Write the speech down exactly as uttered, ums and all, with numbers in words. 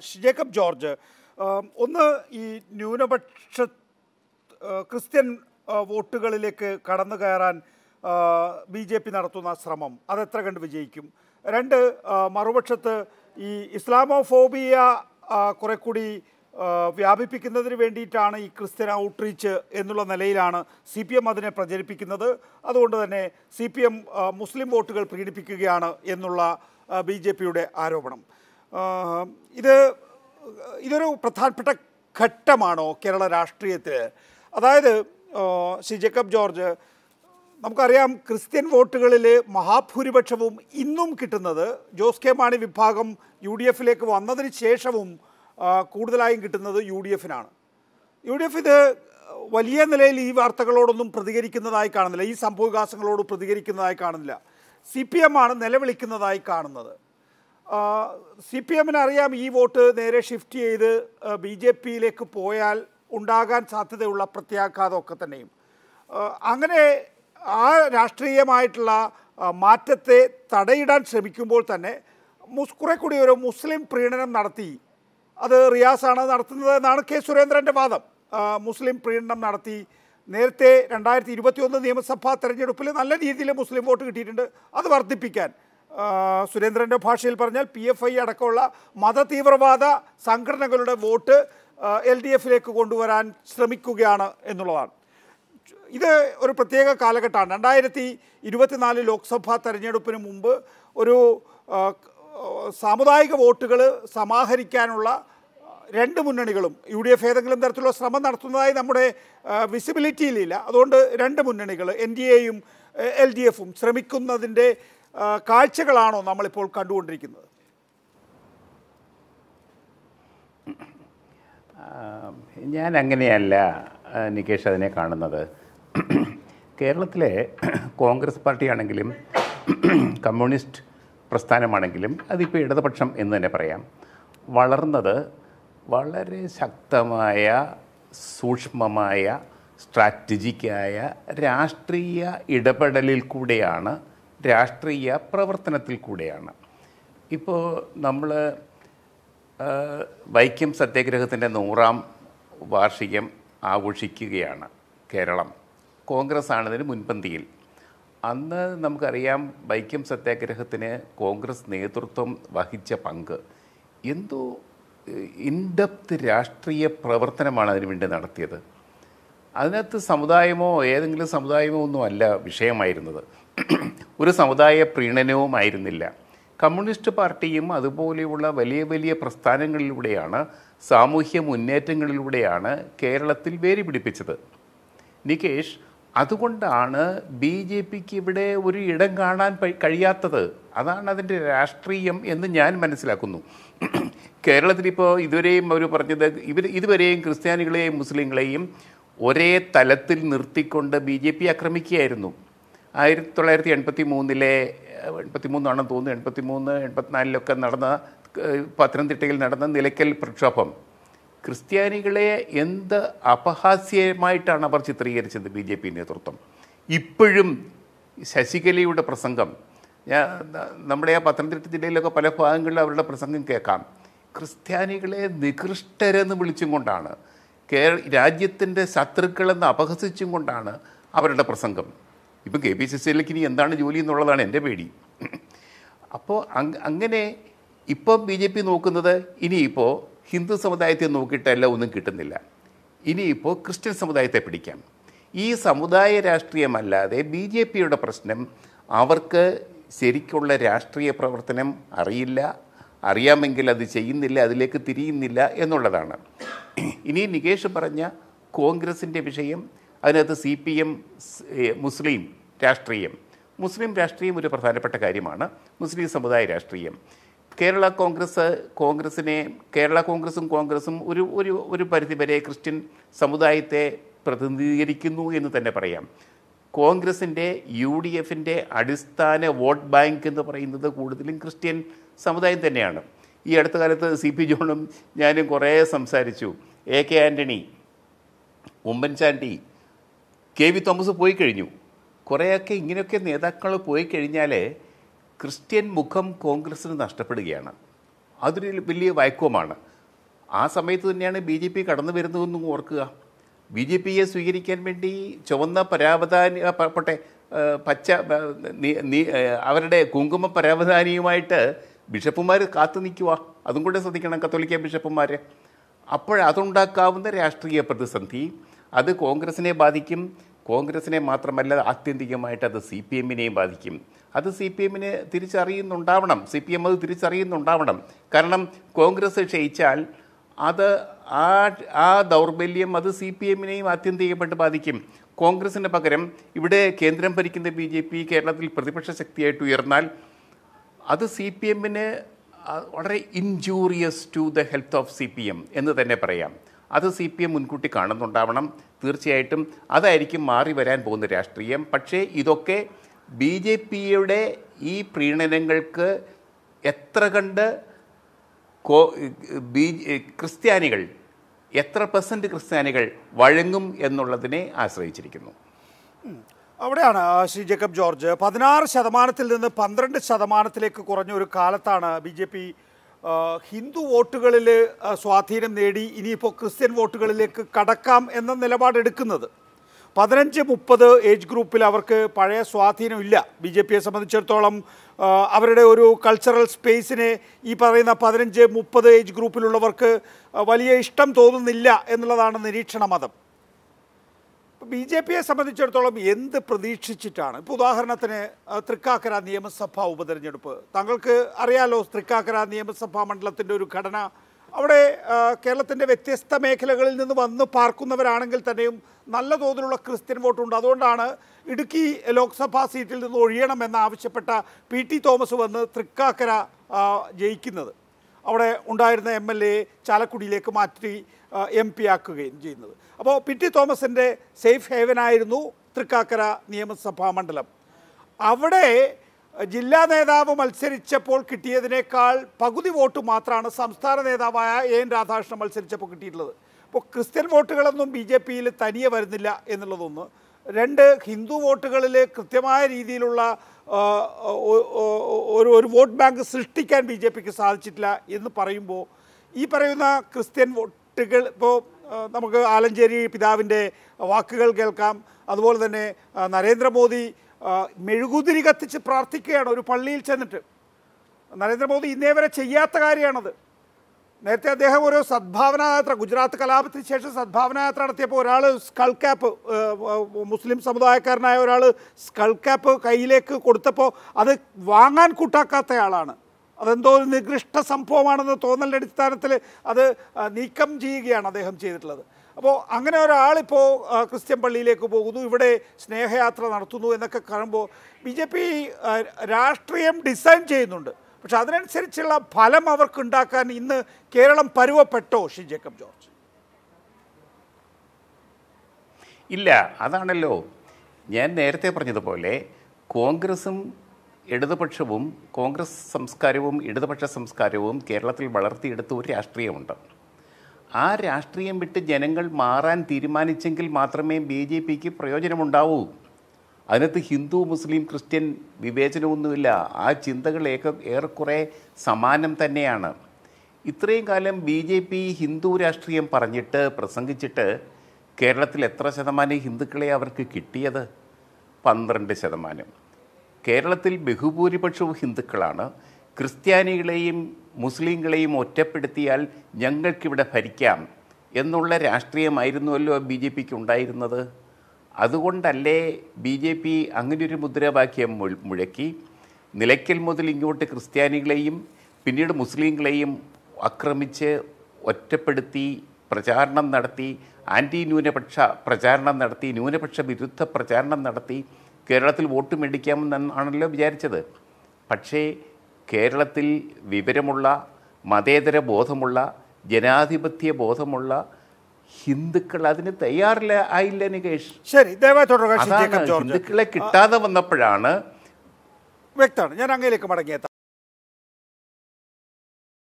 Jacob George, on the new Christian Votugalek Karanagaran, B J P Nartuna Sramam, other Tragand Vijakim, Render Marovachat, Islamophobia, Korekudi, Viabi Pikinadri Venditana, Christian Outreach, Endula Nalayana, C P M Madhana Prajari Pikinada, other than a C P M Muslim Votugal Pridi Pikigana, Endula, B J P Arobanam. Uh, either either Prathan Pata Katamano, Kerala Rashtriate, Ada, uh, Sir Jacob George, Namkariam, Christian Votigale, Mahapuribachavum, Innum Kitanother, Joske Mani Vipagam, U D F Lake, another Cheshavum, uh, Kudalayan Kitanother, U D F. U D F is the Valian Lele, Vartakalodum, Pradigarik in the Icanla, Sampo Gasanglod, Pradigarik in the Icanla, C P M and Nelevelik in the Icanother. Uh, C P M in Ariam E voter, there is shift either uh, B J P like Poyal, Undagan Saturday Ula Pratyaka Okataname. Uh, Angane are Rastriya Maitla, uh, Matate, Tadaidan Semikuboltane, Muskurakudi, Muslim Prinam Narthi, other Riasana Nartha, Narke Surendra and Vadam, uh, Muslim Prinam Narthi, Nerte, and I Tiribatu, the name of Sapata and Jerusalem, and let easily Muslim voter get it, other Varti Pican. Uh, Surendran Pashil Parnell, P F I Adakola, Mada Tivravada, Sankarnagulda voter, uh, L D F Konduran, Slamik Kugiana, and Lolan. Either or Patega Kalakatan, and I at the Iduatanali Lok Sapata Renupumba, or Samadaika voter, Samahari Canula, Rendamunanigalum, U D F Hedaglum, Dartula, Samanartuna, Namade, Visibility Lila, Rendamunanigal, N D A, L D F, Sramikunda in day. കാഴ്ചകളാണോ നമ്മളിപ്പോൾ കണ്ടുകൊണ്ടിരിക്കുന്നത് ഞാൻ അങ്ങനെയല്ല നികേഷ് അതിനെ കാണുന്നത് കേരളത്തിലെ Congress party ആണെങ്കിലും communist പ്രസ്ഥാനമാണെങ്കിലും അതിപ്പോൾ ഇടതുപക്ഷം എന്ന് തന്നെ പറയാം വളർന്നത് വളരെ ശക്തമായ സൂക്ഷ്മമായ സ്ട്രാറ്റജിക്കായ രാഷ്ട്രീയ ഇടപെടലിൽ കൂടിയാണ് രാഷ്ട്രീയ പ്രവർത്തനത്തിൽ കൂടിയാണ് ഇപ്പോൾ നമ്മൾ വൈക്കം സത്യാഗ്രഹത്തിൻ്റെ നൂറാം വാർഷികം ആഘോഷിക്കുകയാണ് കേരളം കോൺഗ്രസ് ആണതിന് മുൻപന്തിയിൽ അന്ന് നമുക്കറിയാം വൈക്കം സത്യാഗ്രഹത്തിന് കോൺഗ്രസ് നേതൃത്വം വഹിച്ച പങ്ക് എന്തോ ഇൻഡെപ്ത് രാഷ്ട്രീയ പ്രവർത്തനമാണ് അതിനു വേണ്ടി നടത്തിയത് അതിനകത്ത് സമുദായമോ ഏതെങ്കിലും സമുദായമോ ഒന്നുമല്ല വിഷയമായിരുന്നത് ഒരു സമുദായ പ്രീണനവുമായിരുന്നില്ല കമ്മ്യൂണിസ്റ്റ് പാർട്ടിയും അതുപോലെയുള്ള വലിയ വലിയ പ്രസ്ഥാനങ്ങളിലൂടെയാണ് സാമൂഹ്യ മുന്നേറ്റങ്ങളിലൂടെയാണ് കേരളത്തിൽ വേരി പിടിപ്പിച്ചത് നികേഷ് അതുകൊണ്ടാണ് ബി ജെ പിക്ക് ഇവിടെ ഒരു ഇടം കാണാൻ കഴിയാത്തത് അതാണ് അതിൻ്റെ രാഷ്ട്രീയം എന്ന് ഞാൻ മനസ്സിലാക്കുന്നു കേരളത്തിലിപ്പോൾ ഇതുവരെയും അവർ പറഞ്ഞത് ഇവർ ഇതുവരെയും ക്രിസ്ത്യാനികളെയും മുസ്ലിങ്ങളെയും ഒരേ തലത്തിൽ നിർത്തിക്കൊണ്ട് ബി ജെ പി ആക്രമിക്കുകയായിരുന്നു ആയിരത്തി തൊള്ളായിരത്തി എൺപത്തി മൂന്നിലെ എൺപത്തി മൂന്നാണെന്ന് തോന്നുന്നു എൺപത്തി മൂന്ന് എൺപത്തിനാലിലൊക്കെ നടന്ന പത്തനംതിട്ടയിൽ നടന്ന നിലയ്ക്കൽ പ്രക്ഷോഭം ക്രിസ്ത്യാനികളെ എന്ത് അപഹാസ്യമായിട്ടാണ് അവർ ചിത്രീകരിച്ചത് ബി ജെ പി നേതൃത്വം ഇപ്പോഴും ശശികലയുടെ പ്രസംഗം ഞാൻ നമ്മുടെ ആ പത്തനംതിട്ട ജില്ലയിലൊക്കെ പല ഭാഗങ്ങളിൽ അവരുടെ പ്രസംഗം കേൾക്കാം ക്രിസ്ത്യാനികളെ നികൃഷ്ടരെന്ന് വിളിച്ചും കൊണ്ടാണ് കേരള രാജ്യത്തിൻ്റെ ശത്രുക്കളെന്ന് അപഹസിച്ചും കൊണ്ടാണ് അവരുടെ പ്രസംഗം ഇപ്പം കെ പി സി സിയിലേക്ക് ഇനി എന്താണ് ജോലി എന്നുള്ളതാണ് എൻ്റെ പേടി അപ്പോൾ അങ്ങനെ ഇപ്പം ബി ജെ പി നോക്കുന്നത് ഇനിയിപ്പോൾ ഹിന്ദു സമുദായത്തെ നോക്കിയിട്ടല്ല ഒന്നും കിട്ടുന്നില്ല ഇനിയിപ്പോൾ ക്രിസ്ത്യൻ സമുദായത്തെ പിടിക്കാം ഈ സമുദായ രാഷ്ട്രീയമല്ലാതെ ബി ജെ പിയുടെ പ്രശ്നം അവർക്ക് ശരിക്കുള്ള രാഷ്ട്രീയ പ്രവർത്തനം അറിയില്ല അറിയാമെങ്കിൽ അത് ചെയ്യുന്നില്ല അതിലേക്ക് തിരിയുന്നില്ല എന്നുള്ളതാണ് ഇനി നികേഷ് പറഞ്ഞ കോൺഗ്രസിൻ്റെ വിഷയം അതിനകത്ത് സി പി എം മുസ്ലിം രാഷ്ട്രീയം മുസ്ലിം രാഷ്ട്രീയം ഒരു പ്രധാനപ്പെട്ട കാര്യമാണ് മുസ്ലിം സമുദായ രാഷ്ട്രീയം കേരള കോൺഗ്രസ് കോൺഗ്രസിനെ കേരള കോൺഗ്രസും കോൺഗ്രസും ഒരു ഒരു ഒരു പരിധിവരെ ക്രിസ്ത്യൻ സമുദായത്തെ പ്രതിനിധീകരിക്കുന്നു എന്ന് തന്നെ പറയാം കോൺഗ്രസിൻ്റെ യു ഡി എഫിൻ്റെ അടിസ്ഥാന വോട്ട് ബാങ്ക് എന്ന് പറയുന്നത് കൂടുതലും ക്രിസ്ത്യൻ സമുദായം തന്നെയാണ് ഈ അടുത്ത കാലത്ത് സി പി ജോണും ഞാനും കുറേ സംസാരിച്ചു A K Antony Oommen Chandy K V Thomas പോയി കഴിഞ്ഞു കുറേയൊക്കെ ഇങ്ങനെയൊക്കെ നേതാക്കൾ പോയി കഴിഞ്ഞാൽ ക്രിസ്ത്യൻ മുഖം കോൺഗ്രസ്സിന് നഷ്ടപ്പെടുകയാണ് അതൊരു വലിയ വൈക്കോമാണ്. ആ സമയത്ത് തന്നെയാണ് ബി ജെ പി കടന്നു വരുന്നതെന്നും ഓർക്കുക. ബി ജെ പിയെ സ്വീകരിക്കാൻ വേണ്ടി ചുവന്ന പരാവധാന പട്ടെ പച്ച അവരുടെ കുങ്കുമ പരാവധാനിയുമായിട്ട് ബിഷപ്പുമാർ കാത്തു നിൽക്കുക. അതും കൂടെ ശ്രദ്ധിക്കണം കത്തോലിക്ക ബിഷപ്പുമാർ. അപ്പോഴതുണ്ടാക്കാവുന്ന രാഷ്ട്രീയ പ്രതിസന്ധി അത് കോൺഗ്രസിനെ ബാധിക്കും. കോൺഗ്രസിനെ മാത്രമല്ല, ആത്യന്തികമായിട്ട് അത് സി പി എമ്മിനെയും ബാധിക്കും. അത് സി പി എമ്മിനെ തിരിച്ചറിയുന്നുണ്ടാവണം, സി പി എം അത് തിരിച്ചറിയുന്നുണ്ടാവണം. കാരണം കോൺഗ്രസ് ക്ഷയിച്ചാൽ അത് ആ ആ ദൗർബല്യം അത് സി പി എമ്മിനെയും ആത്യന്തികപ്പെട്ട് ബാധിക്കും. കോൺഗ്രസിന് പകരം ഇവിടെ കേന്ദ്രം ഭരിക്കുന്ന ബി ജെ പി കേരളത്തിൽ പ്രതിപക്ഷ ശക്തിയായിട്ട് ഉയർന്നാൽ അത് സി പി എമ്മിന് വളരെ injurious to the health of C P M എന്ന് തന്നെ പറയാം. അത് സി പി എം മുൻകൂട്ടി കാണുന്നുണ്ടാവണം. തീർച്ചയായിട്ടും അതായിരിക്കും മാറി വരാൻ പോകുന്ന രാഷ്ട്രീയം. പക്ഷേ ഇതൊക്കെ ബി ജെ പിയുടെ ഈ പ്രീണനങ്ങൾക്ക് എത്ര കണ്ട് കോ ബി ക്രിസ്ത്യാനികൾ എത്ര പെർസെൻറ്റ് ക്രിസ്ത്യാനികൾ വഴങ്ങും എന്നുള്ളതിനെ ആശ്രയിച്ചിരിക്കുന്നു. അവിടെയാണ് ശ്രീ ജേക്കബ് ജോർജ് പതിനാറ് ശതമാനത്തിൽ നിന്ന് പന്ത്രണ്ട് ശതമാനത്തിലേക്ക് കുറഞ്ഞ ഒരു കാലത്താണ് ബി ജെ പി ഹിന്ദു വോട്ടുകളിൽ സ്വാധീനം നേടി ഇനിയിപ്പോൾ ക്രിസ്ത്യൻ വോട്ടുകളിലേക്ക് കടക്കാം എന്ന നിലപാടെടുക്കുന്നത്. പതിനഞ്ച് മുപ്പത് ഏജ് ഗ്രൂപ്പിൽ അവർക്ക് പഴയ സ്വാധീനമില്ല. ബി ജെ പിയെ സംബന്ധിച്ചിടത്തോളം അവരുടെ ഒരു കൾച്ചറൽ സ്പേസിനെ ഈ പറയുന്ന പതിനഞ്ച് മുപ്പത് ഏജ് ഗ്രൂപ്പിലുള്ളവർക്ക് വലിയ ഇഷ്ടം തോന്നുന്നില്ല എന്നുള്ളതാണ് നിരീക്ഷണ മതം. ബി ജെ പിയെ സംബന്ധിച്ചിടത്തോളം എന്ത് പ്രതീക്ഷിച്ചിട്ടാണ്? ഇപ്പോൾ ഉദാഹരണത്തിന് തൃക്കാക്കര നിയമസഭാ ഉപതെരഞ്ഞെടുപ്പ്, താങ്കൾക്ക് അറിയാലോ, തൃക്കാക്കര നിയമസഭാ മണ്ഡലത്തിൻ്റെ ഒരു ഘടന. അവിടെ കേരളത്തിൻ്റെ വ്യത്യസ്ത മേഖലകളിൽ നിന്ന് വന്ന് പാർക്കുന്നവരാണെങ്കിൽ തന്നെയും നല്ല തോതിലുള്ള ക്രിസ്ത്യൻ വോട്ടുണ്ട്. അതുകൊണ്ടാണ് ഇടുക്കി ലോക്സഭാ സീറ്റിൽ നിന്ന് ഒഴിയണമെന്ന് ആവശ്യപ്പെട്ട പി ടി തോമസ് വന്ന് തൃക്കാക്കര ജയിക്കുന്നത്, അവിടെ ഉണ്ടായിരുന്ന എം എൽ എ ചാലക്കുടിയിലേക്ക് മാറ്റി എം പി ആക്കുകയും ചെയ്യുന്നത്. അപ്പോൾ പി ടി തോമസിൻ്റെ സേഫ് ഹേവനായിരുന്നു തൃക്കാക്കര നിയമസഭാ മണ്ഡലം. അവിടെ ജില്ലാ നേതാവ് മത്സരിച്ചപ്പോൾ കിട്ടിയതിനേക്കാൾ പകുതി വോട്ട് മാത്രമാണ് സംസ്ഥാന നേതാവായ എ എൻ രാധാകൃഷ്ണൻ മത്സരിച്ചപ്പോൾ കിട്ടിയിട്ടുള്ളത്. അപ്പോൾ ക്രിസ്ത്യൻ വോട്ടുകളൊന്നും ബി ജെ പിയിൽ തനിയെ വരുന്നില്ല എന്നുള്ളതൊന്ന്. രണ്ട്, ഹിന്ദു വോട്ടുകളിൽ കൃത്യമായ രീതിയിലുള്ള ഒരു ഒരു വോട്ട് ബാങ്ക് സൃഷ്ടിക്കാൻ ബി ജെ പിക്ക് സാധിച്ചിട്ടില്ല എന്ന് പറയുമ്പോൾ ഈ പറയുന്ന ക്രിസ്ത്യൻ വോട്ടുകൾ, ഇപ്പോൾ നമുക്ക് ആലഞ്ചേരി പിതാവിൻ്റെ വാക്കുകൾ കേൾക്കാം. അതുപോലെ തന്നെ നരേന്ദ്രമോദി മെഴുകുതിരി കത്തിച്ച് പ്രാർത്ഥിക്കുകയാണ് ഒരു പള്ളിയിൽ ചെന്നിട്ട്. നരേന്ദ്രമോദി ഇന്നേ വരെ ചെയ്യാത്ത കാര്യമാണത്. നേരത്തെ അദ്ദേഹം ഒരു സദ്ഭാവനയാത്ര, ഗുജറാത്ത് കലാപത്തിന് ശേഷം സദ്ഭാവനയാത്ര നടത്തിയപ്പോൾ ഒരാൾ സ്കൾ ക്യാപ്പ്, മുസ്ലിം സമുദായക്കാരനായ ഒരാൾ സ്കൾ ക്യാപ്പ് കയ്യിലേക്ക് കൊടുത്തപ്പോൾ അത് വാങ്ങാൻ കൂട്ടാക്കാത്തയാളാണ്. അതെന്തോ ഒരു നികൃഷ്ട സംഭവമാണെന്ന് തോന്നലിൻ്റെ അടിസ്ഥാനത്തിൽ അത് നീക്കം ചെയ്യുകയാണ് അദ്ദേഹം ചെയ്തിട്ടുള്ളത്. അപ്പോൾ അങ്ങനെ ഒരാളിപ്പോൾ ക്രിസ്ത്യൻ പള്ളിയിലേക്ക് പോകുന്നു, ഇവിടെ സ്നേഹയാത്ര നടത്തുന്നു എന്നൊക്കെ കാണുമ്പോൾ ബി ജെ പി രാഷ്ട്രീയം ഡിസൈൻ ചെയ്യുന്നുണ്ട്. പക്ഷെ അതിനനുസരിച്ചുള്ള ഫലം അവർക്കുണ്ടാക്കാൻ ഇന്ന് കേരളം പരുവപ്പെട്ടോ ശ്രീ ജേക്കബ് ജോർജ്? ഇല്ല. അതാണല്ലോ ഞാൻ നേരത്തെ പറഞ്ഞതുപോലെ കോൺഗ്രസും ഇടതുപക്ഷവും, കോൺഗ്രസ് സംസ്കാരവും ഇടതുപക്ഷ സംസ്കാരവും കേരളത്തിൽ വളർത്തിയെടുത്ത ഒരു രാഷ്ട്രീയമുണ്ട്. ആ രാഷ്ട്രീയം വിട്ട് ജനങ്ങൾ മാറാൻ തീരുമാനിച്ചെങ്കിൽ മാത്രമേ ബി ജെ പിക്ക് പ്രയോജനമുണ്ടാവൂ. അതിനകത്ത് ഹിന്ദു മുസ്ലിം ക്രിസ്ത്യൻ വിവേചനമൊന്നുമില്ല. ആ ചിന്തകൾ ഏക ഏറെക്കുറെ സമാനം തന്നെയാണ്. ഇത്രയും കാലം ബി ജെ പി ഹിന്ദു രാഷ്ട്രീയം പറഞ്ഞിട്ട് പ്രസംഗിച്ചിട്ട് കേരളത്തിൽ എത്ര ശതമാനം ഹിന്ദുക്കളെ അവർക്ക് കിട്ടിയത്? പന്ത്രണ്ട് ശതമാനം. കേരളത്തിൽ ബഹുഭൂരിപക്ഷവും ഹിന്ദുക്കളാണ്. ക്രിസ്ത്യാനികളെയും മുസ്ലിങ്ങളെയും ഒറ്റപ്പെടുത്തിയാൽ ഞങ്ങൾക്കിവിടെ ഭരിക്കാം എന്നുള്ള രാഷ്ട്രീയമായിരുന്നുവല്ലോ ബി ജെ പിക്ക് ഉണ്ടായിരുന്നത്. അതുകൊണ്ടല്ലേ ബി ജെ പി അങ്ങനെയൊരു മുദ്രാവാക്യം മുഴക്കി നിലയ്ക്കൽ മുതൽ ഇങ്ങോട്ട് ക്രിസ്ത്യാനികളെയും പിന്നീട് മുസ്ലിങ്ങളെയും ആക്രമിച്ച് ഒറ്റപ്പെടുത്തി പ്രചാരണം നടത്തി, ആൻറ്റി ന്യൂനപക്ഷ പ്രചാരണം നടത്തി, ന്യൂനപക്ഷ വിരുദ്ധ പ്രചാരണം നടത്തി കേരളത്തിൽ വോട്ട് മേടിക്കാമെന്നാണല്ലോ വിചാരിച്ചത്. പക്ഷേ കേരളത്തിൽ വിവരമുള്ള, മതേതര ബോധമുള്ള, ജനാധിപത്യ ബോധമുള്ള ഹിന്ദുക്കൾ അതിന് തയ്യാറില്ല ആയില്ല നികേഷ്. ശരി, ഹിന്ദുക്കളെ കിട്ടാതെ വന്നപ്പോഴാണ് വ്യക്തമാണ്. ഞാൻ അങ്ങേലേക്ക് മടങ്ങിയെത്താം.